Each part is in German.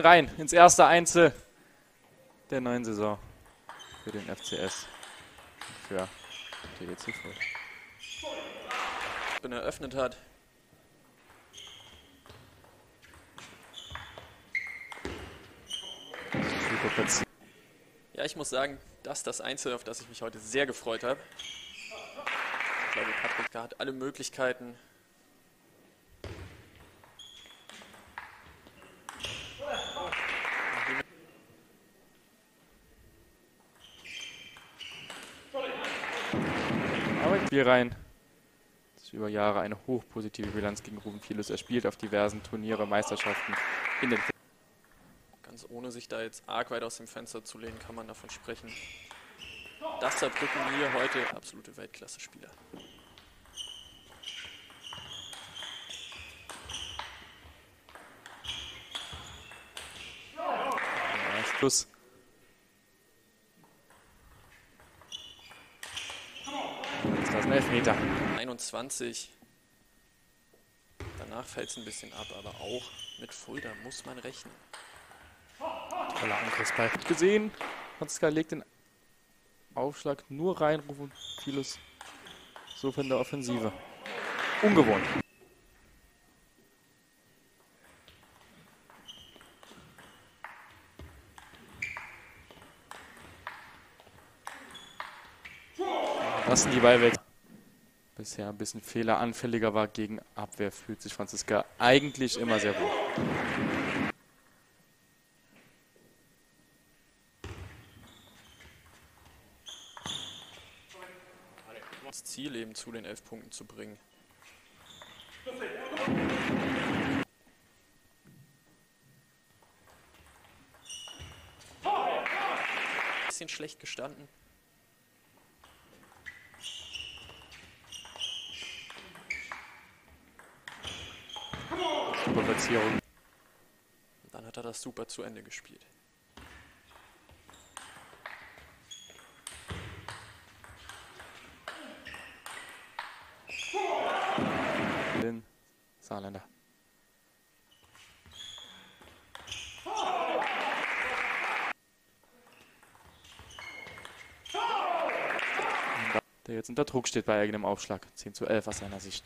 Rein ins erste Einzel der neuen Saison für den FCS. Für TGC Fulda. Eröffnet hat. Ja, ich muss sagen, dass das Einzel, auf das ich mich heute sehr gefreut habe. Ich glaube, Patrick hat alle Möglichkeiten. Spiel rein. Das ist über Jahre eine hochpositive Bilanz gegen Ruwen Filus. Er spielt auf diversen Turniere, Meisterschaften in den. Ganz ohne sich da jetzt arg weit aus dem Fenster zu lehnen, kann man davon sprechen, dass Saarbrücken hier heute absolute Weltklasse-Spieler. Ja, das ist ein Elfmeter. 21. Danach fällt es ein bisschen ab, aber auch mit Fulda muss man rechnen. Toller Angriffsball. Gesehen. Franziska legt den Aufschlag nur rein. Ruwen Filus so von der Offensive. Ungewohnt. Lassen die Ball weg. Bisher ein bisschen fehleranfälliger war gegen Abwehr, fühlt sich Franziska eigentlich immer sehr wohl. Das Ziel eben zu den 11 Punkten zu bringen. Ein bisschen schlecht gestanden. Platzierung. Dann hat er das super zu Ende gespielt. Den Saarländer. Der jetzt unter Druck steht bei eigenem Aufschlag. 10:11 aus seiner Sicht.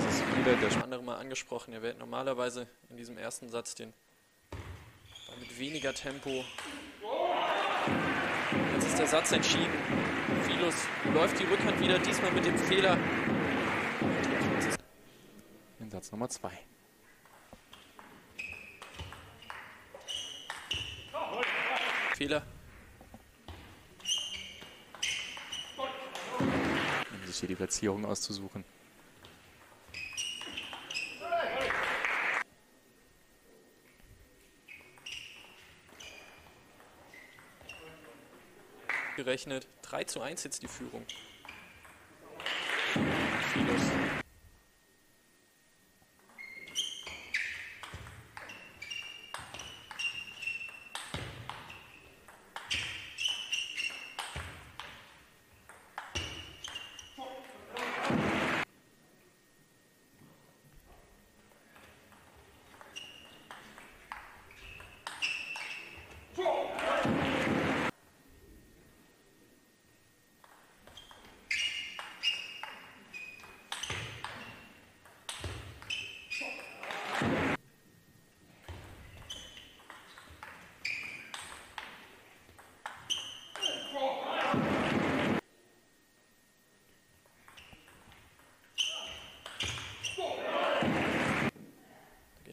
Das ist wieder der andere mal angesprochen. Er wählt normalerweise in diesem ersten Satz den Ball mit weniger Tempo. Jetzt ist der Satz entschieden. Filus läuft die Rückhand wieder, diesmal mit dem Fehler. In Satz Nummer 2. Fehler. Um sich hier die Platzierung auszusuchen. Gerechnet. 3:1 jetzt die Führung. Filus.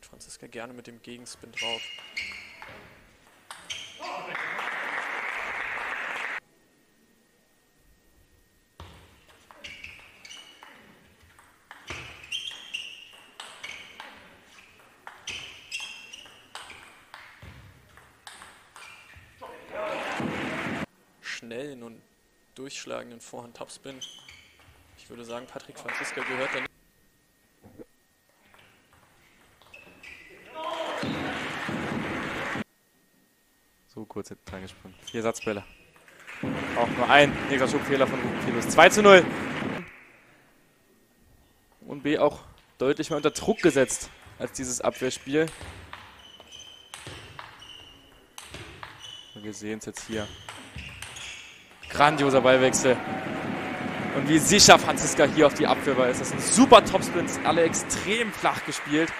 Franziska gerne mit dem Gegenspin drauf. schnellen und durchschlagenden Vorhand-Topspin. Ich würde sagen, Patrick Franziska gehört da nicht. So kurz hinten reingesprungen. 4 Satzbälle. Auch nur ein nächster Schubfehler von Ruwen Filus. 2:0. Und B auch deutlich mehr unter Druck gesetzt als dieses Abwehrspiel. Und wir sehen es jetzt hier. Grandioser Ballwechsel. Und wie sicher Franziska hier auf die Abwehr war. Das ist ein super Topspin. Alle extrem flach gespielt.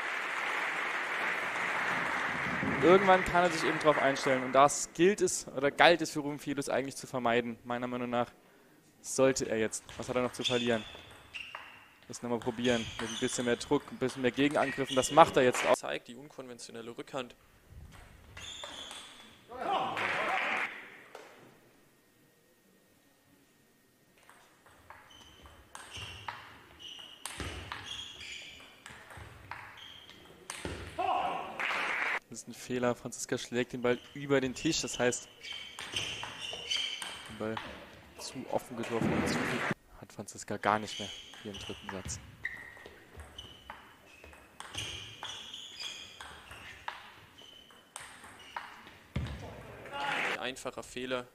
Irgendwann kann er sich eben darauf einstellen und das gilt es, oder galt es für Ruwen Filus eigentlich zu vermeiden. Meiner Meinung nach sollte er jetzt. Was hat er noch zu verlieren? Das nochmal probieren. Mit ein bisschen mehr Druck, ein bisschen mehr Gegenangriffen. Das macht er jetzt auch. Zeigt die unkonventionelle Rückhand. Das ist ein Fehler. Franziska schlägt den Ball über den Tisch. Das heißt, den Ball zu offen getroffen. Hat Franziska gar nicht mehr hier im dritten Satz. Ein einfacher Fehler.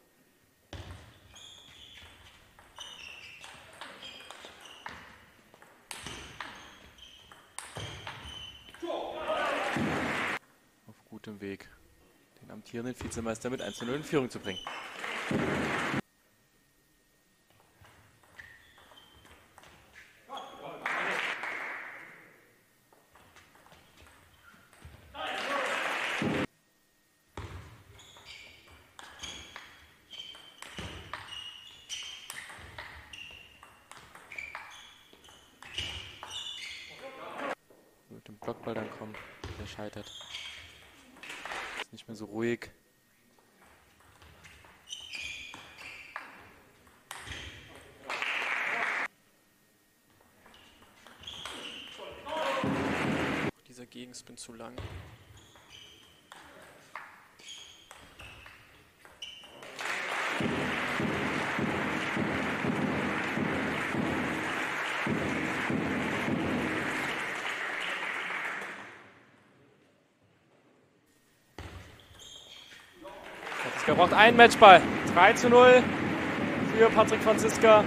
Gutem Weg, den amtierenden Vizemeister mit 1:0 in Führung zu bringen. Mit dem Blockball dann kommt, der scheitert. Nicht mehr so ruhig. Dieser Gegenspin zu lang. Er braucht einen Matchball. 3:0 für Patrick Franziska.